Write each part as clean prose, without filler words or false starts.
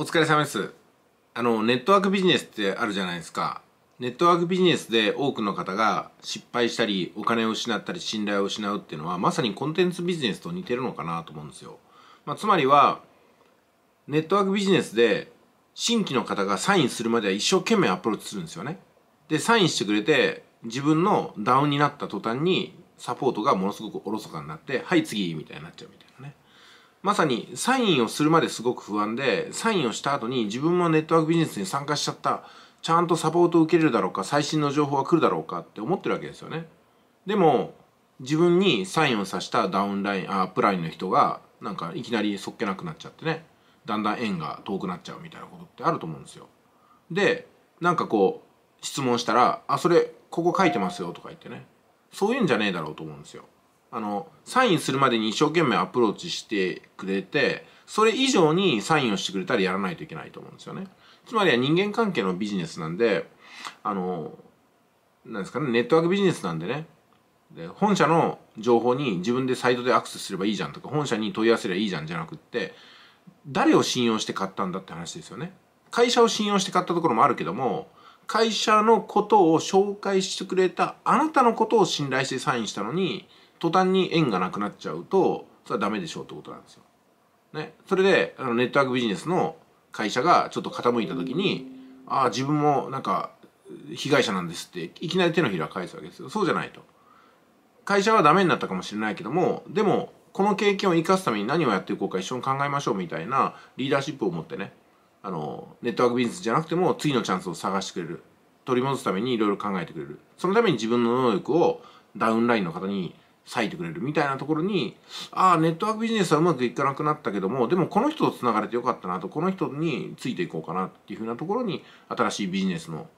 お疲れ様です。ネットワークビジネスってあるじゃないですか。ネットワークビジネスで多くの方が失敗したり、お金を失ったり、信頼を失うっていうのは、まさにコンテンツビジネスと似てるのかなと思うんですよ。つまりは、ネットワークビジネスで新規の方がサインするまでは一生懸命アプローチするんですよね。で、サインしてくれて、自分のダウンになった途端に、サポートがものすごくおろそかになって、はい、次みたいになっちゃうみたいなね。まさにサインをするまですごく不安で、サインをした後に自分もネットワークビジネスに参加しちゃった。ちゃんとサポートを受けれるだろうか、最新の情報は来るだろうかって思ってるわけですよね。でも、自分にサインをさしたダウンライン、アップラインの人が、なんかいきなりそっけなくなっちゃってね、だんだん縁が遠くなっちゃうみたいなことってあると思うんですよ。で、なんかこう、質問したら、あ、それ、ここ書いてますよとか言ってね。そういうんじゃねえだろうと思うんですよ。サインするまでに一生懸命アプローチしてくれて、それ以上にサインをしてくれたらやらないといけないと思うんですよね。つまりは人間関係のビジネスなんで、なんですかね、ネットワークビジネスなんでね、で本社の情報に自分でサイトでアクセスすればいいじゃんとか、本社に問い合わせればいいじゃんじゃなくって、誰を信用して買ったんだって話ですよね。会社を信用して買ったところもあるけども、会社のことを紹介してくれたあなたのことを信頼してサインしたのに、途端に縁がなくなっちゃうと、それはダメでしょうってことなんですよ。ね。それで、ネットワークビジネスの会社がちょっと傾いた時に、ああ、自分もなんか被害者なんですって、いきなり手のひら返すわけですよ。そうじゃないと。会社はダメになったかもしれないけども、でも、この経験を生かすために何をやっていこうか一緒に考えましょうみたいなリーダーシップを持ってね、ネットワークビジネスじゃなくても次のチャンスを探してくれる。取り戻すためにいろいろ考えてくれる。そのために自分の能力をダウンラインの方に割いてくれるみたいなところに、ああ、ネットワークビジネスはうまくいかなくなったけども、でもこの人と繋がれてよかったなと、この人についていこうかなっていうふうなところに、新しいビジネスの、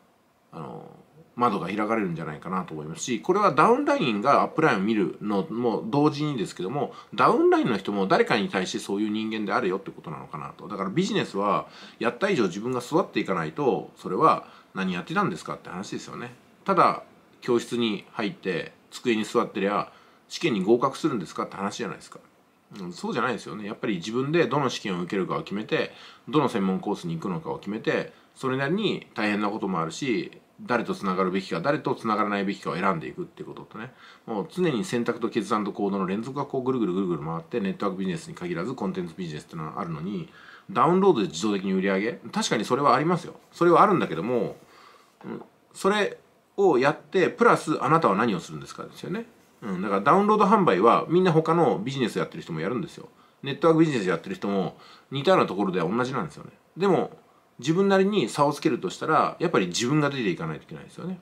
窓が開かれるんじゃないかなと思いますし、これはダウンラインがアップラインを見るのも同時にですけども、ダウンラインの人も誰かに対してそういう人間であるよってことなのかなと。だからビジネスはやった以上自分が育っていかないと、それは何やってたんですかって話ですよね。ただ、教室に入って机に座ってりゃ、試験に合格するんですかって話じゃないですか。そうじゃないですよね。やっぱり自分でどの試験を受けるかを決めて、どの専門コースに行くのかを決めて、それなりに大変なこともあるし、誰とつながるべきか誰とつながらないべきかを選んでいくってこととね、もう常に選択と決断と行動の連続がこうぐるぐるぐるぐる回って、ネットワークビジネスに限らずコンテンツビジネスっていうのはあるのに、ダウンロードで自動的に売り上げ、確かにそれはありますよ。それはあるんだけども、それをやってプラスあなたは何をするんですかですよね。だからダウンロード販売はみんな他のビジネスやってる人もやるんですよ。ネットワークビジネスやってる人も似たようなところでは同じなんですよね。でも自分なりに差をつけるとしたら、やっぱり自分が出ていかないといけないですよね。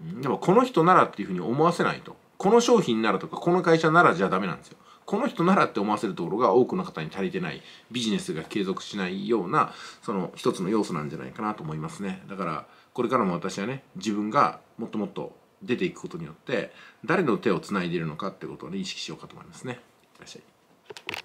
でもこの人ならっていうふうに思わせないと。この商品ならとか、この会社ならじゃダメなんですよ。この人ならって思わせるところが多くの方に足りてない、ビジネスが継続しないような、その一つの要素なんじゃないかなと思いますね。だからこれからも私はね、自分がもっともっと出ていくことによって、誰の手をつないでいるのかってことをね、意識しようかと思いますね。いってらっしゃい。